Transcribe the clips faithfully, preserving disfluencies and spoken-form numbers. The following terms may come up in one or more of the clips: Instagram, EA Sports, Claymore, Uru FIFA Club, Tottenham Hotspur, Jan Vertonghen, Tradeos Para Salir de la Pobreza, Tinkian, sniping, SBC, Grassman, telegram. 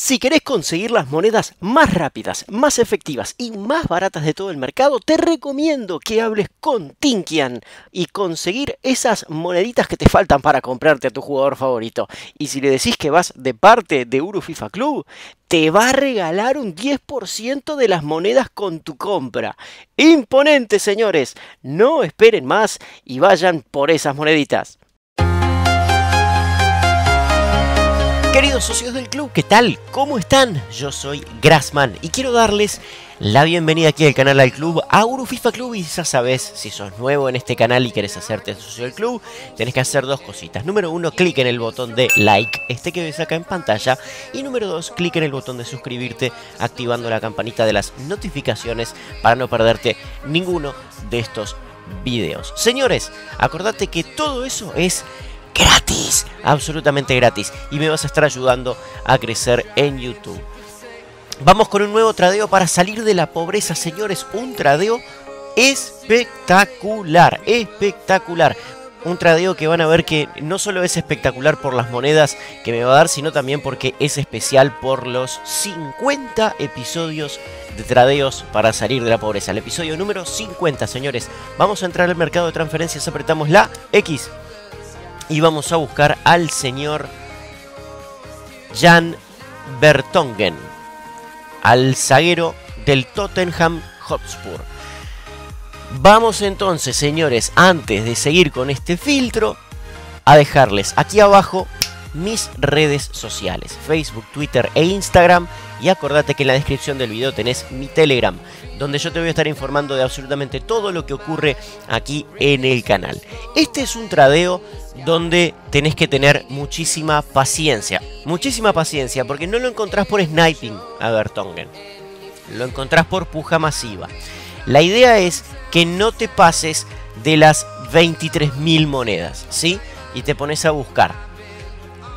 Si querés conseguir las monedas más rápidas, más efectivas y más baratas de todo el mercado, te recomiendo que hables con Tinkian y conseguir esas moneditas que te faltan para comprarte a tu jugador favorito. Y si le decís que vas de parte de Uru FIFA Club, te va a regalar un diez por ciento de las monedas con tu compra. ¡Imponente, señores! No esperen más y vayan por esas moneditas. Queridos socios del club, ¿qué tal? ¿Cómo están? Yo soy Grassman y quiero darles la bienvenida aquí al canal al club, a Uru FIFA Club. Y ya sabes, si sos nuevo en este canal y querés hacerte socio del club, tenés que hacer dos cositas. Número uno, clic en el botón de like, este que ves acá en pantalla. Y número dos, clic en el botón de suscribirte, activando la campanita de las notificaciones para no perderte ninguno de estos videos. Señores, acordate que todo eso es gratis, absolutamente gratis, y me vas a estar ayudando a crecer en YouTube. Vamos con un nuevo tradeo para salir de la pobreza, señores. Un tradeo espectacular, espectacular. Un tradeo que van a ver que no solo es espectacular por las monedas que me va a dar, sino también porque es especial por los cincuenta episodios de tradeos para salir de la pobreza. El episodio número cincuenta, señores. Vamos a entrar al mercado de transferencias, apretamos la X. Y vamos a buscar al señor Jan Vertonghen, al zaguero del Tottenham Hotspur. Vamos entonces, señores, antes de seguir con este filtro, a dejarles aquí abajo mis redes sociales, Facebook, Twitter e Instagram. Y acordate que en la descripción del video tenés mi Telegram, donde yo te voy a estar informando de absolutamente todo lo que ocurre aquí en el canal. Este es un tradeo donde tenés que tener muchísima paciencia. Muchísima paciencia, porque no lo encontrás por sniping a Vertonghen. Lo encontrás por puja masiva. La idea es que no te pases de las veintitrés mil monedas, ¿sí? Y te pones a buscar.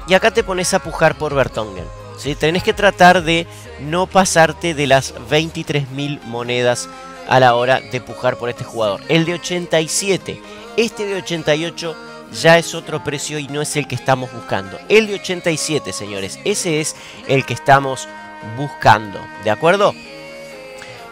Y acá te pones a pujar por Vertonghen, ¿sí? Tenés que tratar de no pasarte de las veintitrés mil monedas a la hora de pujar por este jugador. El de ochenta y siete, este de ochenta y ocho ya es otro precio y no es el que estamos buscando. El de ochenta y siete, señores, ese es el que estamos buscando, ¿de acuerdo?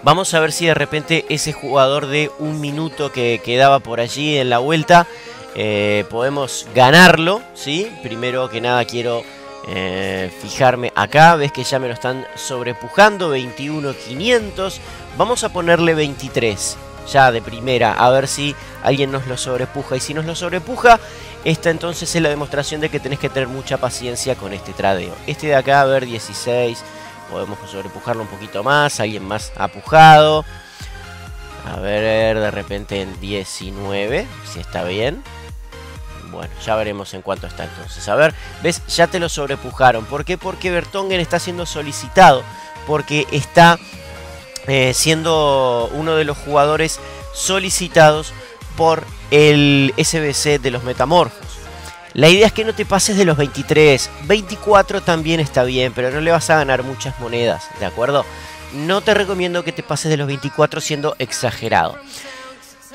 Vamos a ver si de repente ese jugador de un minuto que quedaba por allí en la vuelta, eh, podemos ganarlo, ¿sí? Primero que nada quiero eh, fijarme acá, ves que ya me lo están sobrepujando, veintiún mil quinientos. Vamos a ponerle veintitrés. Ya de primera, a ver si alguien nos lo sobrepuja. Y si nos lo sobrepuja, esta entonces es la demostración de que tenés que tener mucha paciencia con este tradeo. Este de acá, a ver, dieciséis. Podemos sobrepujarlo un poquito más. Alguien más ha pujado. A ver, de repente en diecinueve, si está bien. Bueno, ya veremos en cuánto está entonces. A ver, ves, ya te lo sobrepujaron. ¿Por qué? Porque Vertonghen está siendo solicitado. Porque está... Eh, siendo uno de los jugadores solicitados por el S B C de los metamorfos. La idea es que no te pases de los veintitrés, veinticuatro también está bien, pero no le vas a ganar muchas monedas, ¿de acuerdo? No te recomiendo que te pases de los veinticuatro siendo exagerado.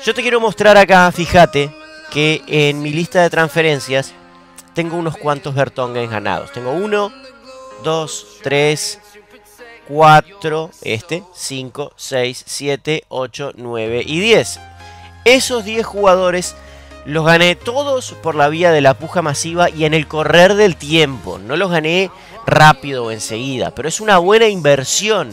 Yo te quiero mostrar acá, fíjate, que en mi lista de transferencias tengo unos cuantos Vertonghen ganados. Tengo uno, dos, tres... cuatro, este, cinco, seis, siete, ocho, nueve y diez. Esos diez jugadores los gané todos por la vía de la puja masiva y en el correr del tiempo. No los gané rápido o enseguida, pero es una buena inversión.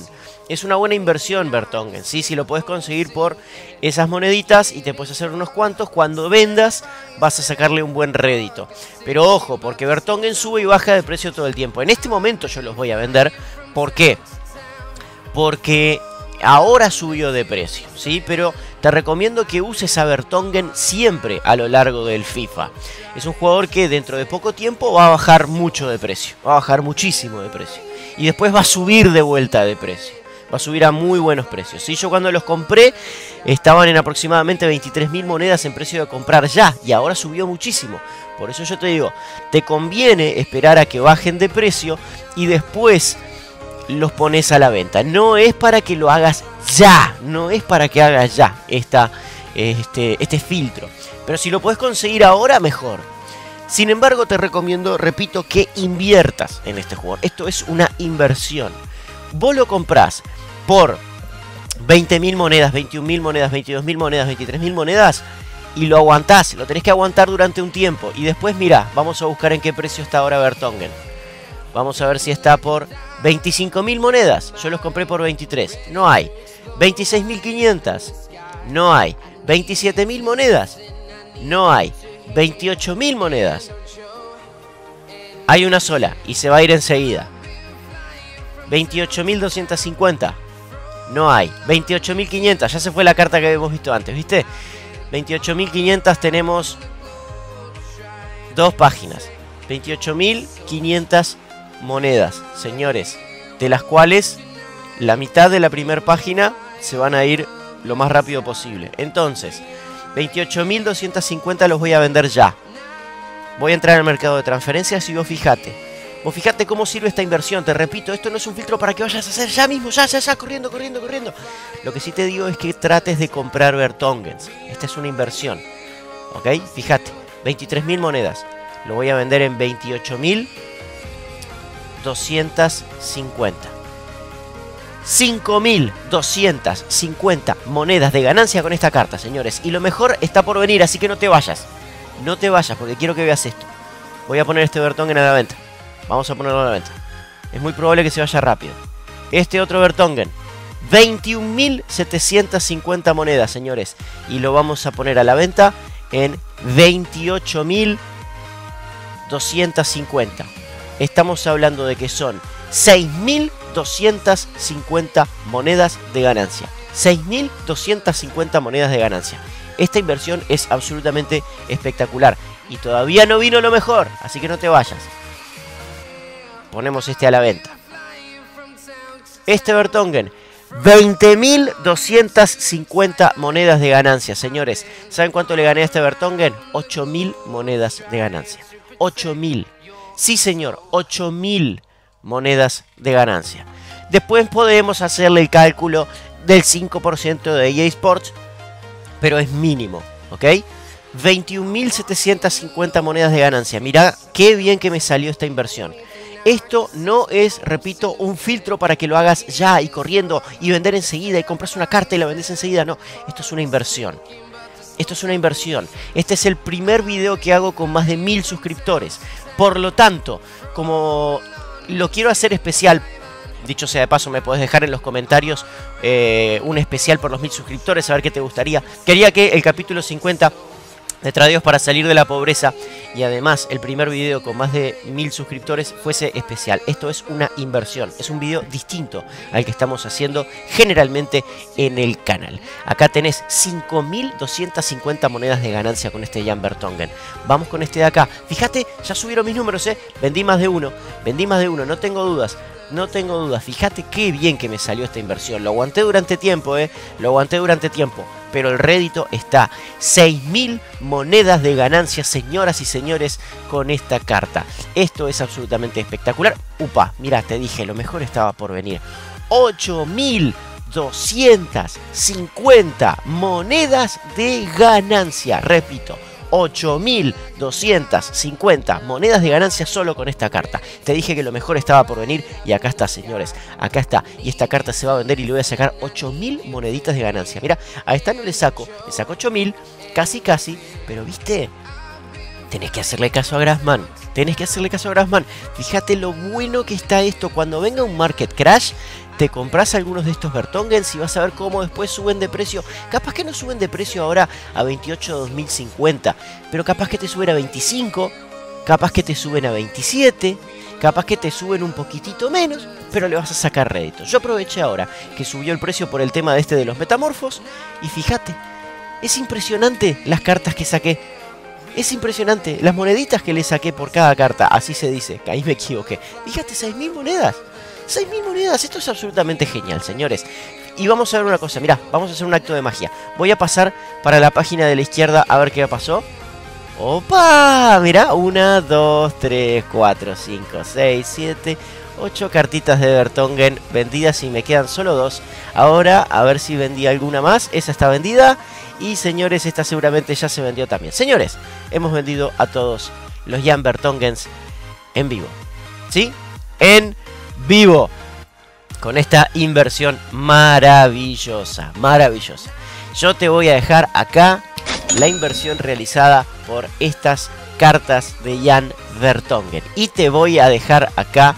Es una buena inversión, Vertonghen, ¿sí? Si lo podés conseguir por esas moneditas y te puedes hacer unos cuantos, cuando vendas vas a sacarle un buen rédito. Pero ojo, porque Vertonghen sube y baja de precio todo el tiempo. En este momento yo los voy a vender. ¿Por qué? Porque ahora subió de precio, ¿sí? Pero te recomiendo que uses a Vertonghen siempre a lo largo del FIFA. Es un jugador que dentro de poco tiempo va a bajar mucho de precio. Va a bajar muchísimo de precio. Y después va a subir de vuelta de precio. Va a subir a muy buenos precios, ¿sí? Yo cuando los compré estaban en aproximadamente veintitrés mil monedas en precio de comprar ya. Y ahora subió muchísimo. Por eso yo te digo, te conviene esperar a que bajen de precio y después los pones a la venta. No es para que lo hagas ya. No es para que hagas ya esta, este, este filtro. Pero si lo puedes conseguir ahora, mejor. Sin embargo, te recomiendo, repito, que inviertas en este jugador. Esto es una inversión. Vos lo comprás por veinte mil monedas, veintiún mil monedas, veintidós mil monedas, veintitrés mil monedas y lo aguantás, lo tenés que aguantar durante un tiempo. Y después, mirá, vamos a buscar en qué precio está ahora Vertonghen. Vamos a ver si está por veinticinco mil monedas. Yo los compré por veintitrés. No hay. veintiséis mil quinientas. No hay. veintisiete mil monedas. No hay. veintiocho mil monedas. Hay una sola y se va a ir enseguida. veintiocho mil doscientas cincuenta. No hay. veintiocho mil quinientas. Ya se fue la carta que habíamos visto antes, ¿viste? veintiocho mil quinientas, tenemos dos páginas. veintiocho mil quinientas monedas, señores, de las cuales la mitad de la primera página se van a ir lo más rápido posible. Entonces, veintiocho mil doscientas cincuenta los voy a vender ya. Voy a entrar al mercado de transferencias y vos fijate. Vos fijate cómo sirve esta inversión. Te repito, esto no es un filtro para que vayas a hacer ya mismo, ya, ya, ya, corriendo, corriendo, corriendo. Lo que sí te digo es que trates de comprar Vertonghen. Esta es una inversión. ¿Ok? Fíjate, veintitrés mil monedas. Lo voy a vender en veintiocho mil doscientas cincuenta. cinco mil doscientas cincuenta monedas de ganancia con esta carta, señores. Y lo mejor está por venir, así que no te vayas. No te vayas, porque quiero que veas esto. Voy a poner este Vertonghen a la venta. Vamos a ponerlo a la venta. Es muy probable que se vaya rápido. Este otro Vertonghen. veintiún mil setecientas cincuenta monedas, señores. Y lo vamos a poner a la venta en veintiocho mil doscientas cincuenta. Estamos hablando de que son seis mil doscientas cincuenta monedas de ganancia. seis mil doscientas cincuenta monedas de ganancia. Esta inversión es absolutamente espectacular. Y todavía no vino lo mejor, así que no te vayas. Ponemos este a la venta. Este Vertonghen, veinte mil doscientas cincuenta monedas de ganancia, señores. ¿Saben cuánto le gané a este Vertonghen? ocho mil monedas de ganancia. ocho mil. Sí, señor, ocho mil monedas de ganancia. Después podemos hacerle el cálculo del cinco por ciento de E A Sports, pero es mínimo, ¿ok? veintiún mil setecientas cincuenta monedas de ganancia. Mirá qué bien que me salió esta inversión. Esto no es, repito, un filtro para que lo hagas ya y corriendo y vender enseguida y compras una carta y la vendes enseguida. No, esto es una inversión. Esto es una inversión. Este es el primer video que hago con más de mil suscriptores. Por lo tanto, como lo quiero hacer especial, dicho sea de paso, me podés dejar en los comentarios eh, un especial por los mil suscriptores, a ver qué te gustaría. Quería que el capítulo cincuenta... de Tradios para salir de la pobreza y además el primer video con más de mil suscriptores fuese especial. Esto es una inversión, es un video distinto al que estamos haciendo generalmente en el canal. Acá tenés cinco mil doscientas cincuenta monedas de ganancia con este Jan Vertonghen. Vamos con este de acá. Fíjate, ya subieron mis números, ¿eh? Vendí más de uno, vendí más de uno, no tengo dudas. No tengo dudas, fíjate qué bien que me salió esta inversión. Lo aguanté durante tiempo, eh. Lo aguanté durante tiempo. Pero el rédito está. seis mil monedas de ganancia, señoras y señores, con esta carta. Esto es absolutamente espectacular. Upa, mirá, te dije, lo mejor estaba por venir. ocho mil doscientas cincuenta monedas de ganancia. Repito. ocho mil doscientas cincuenta monedas de ganancia solo con esta carta. Te dije que lo mejor estaba por venir y acá está, señores. Acá está. Y esta carta se va a vender y le voy a sacar ocho mil moneditas de ganancia. Mira, a esta no le saco. Le saco ocho mil, casi casi. Pero, ¿viste? Tenés que hacerle caso a Grassman. Tenés que hacerle caso a Grassman. Fíjate lo bueno que está esto. Cuando venga un market crash, te compras algunos de estos Vertonghen y vas a ver cómo después suben de precio. Capaz que no suben de precio ahora a veintiocho mil doscientos cincuenta, pero capaz que te suben a veinticinco, capaz que te suben a veintisiete, capaz que te suben un poquitito menos, pero le vas a sacar rédito. Yo aproveché ahora que subió el precio por el tema de este de los metamorfos y fíjate, es impresionante las cartas que saqué. Es impresionante las moneditas que le saqué por cada carta, así se dice, que ahí me equivoqué. Fíjate, seis mil monedas. seis mil monedas, esto es absolutamente genial, señores. Y vamos a ver una cosa, mirá, vamos a hacer un acto de magia. Voy a pasar para la página de la izquierda a ver qué pasó. ¡Opa! Mirá, una, dos, tres, cuatro, cinco, seis, siete, ocho cartitas de Vertonghen vendidas y me quedan solo dos. Ahora, a ver si vendí alguna más. Esa está vendida y, señores, esta seguramente ya se vendió también. Señores, hemos vendido a todos los Jan Vertonghen's en vivo. ¿Sí? En vivo. Con esta inversión maravillosa, maravillosa. Yo te voy a dejar acá la inversión realizada por estas cartas de Jan Vertonghen. Y te voy a dejar acá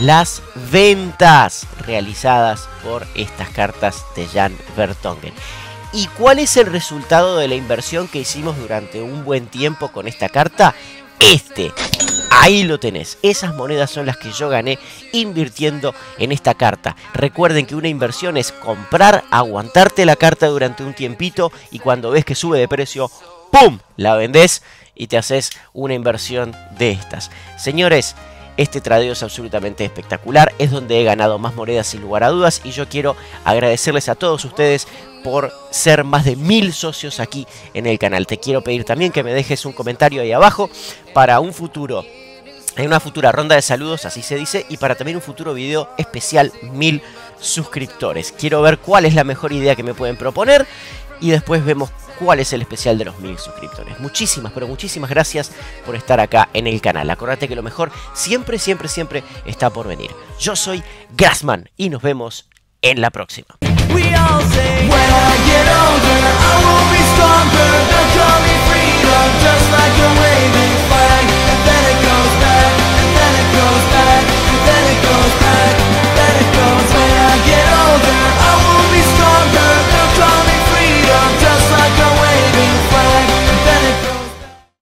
las ventas realizadas por estas cartas de Jan Vertonghen. ¿Y cuál es el resultado de la inversión que hicimos durante un buen tiempo con esta carta? Este. Ahí lo tenés. Esas monedas son las que yo gané invirtiendo en esta carta. Recuerden que una inversión es comprar, aguantarte la carta durante un tiempito y cuando ves que sube de precio, ¡pum!, la vendés y te haces una inversión de estas. Señores, este tradeo es absolutamente espectacular, es donde he ganado más monedas sin lugar a dudas y yo quiero agradecerles a todos ustedes por ser más de mil socios aquí en el canal. Te quiero pedir también que me dejes un comentario ahí abajo para un futuro, en una futura ronda de saludos, así se dice, y para también un futuro video especial mil suscriptores. Quiero ver cuál es la mejor idea que me pueden proponer y después vemos cuál es el especial de los mil suscriptores. Muchísimas, pero muchísimas gracias por estar acá en el canal. Acordate que lo mejor siempre, siempre, siempre está por venir. Yo soy Grassman y nos vemos en la próxima.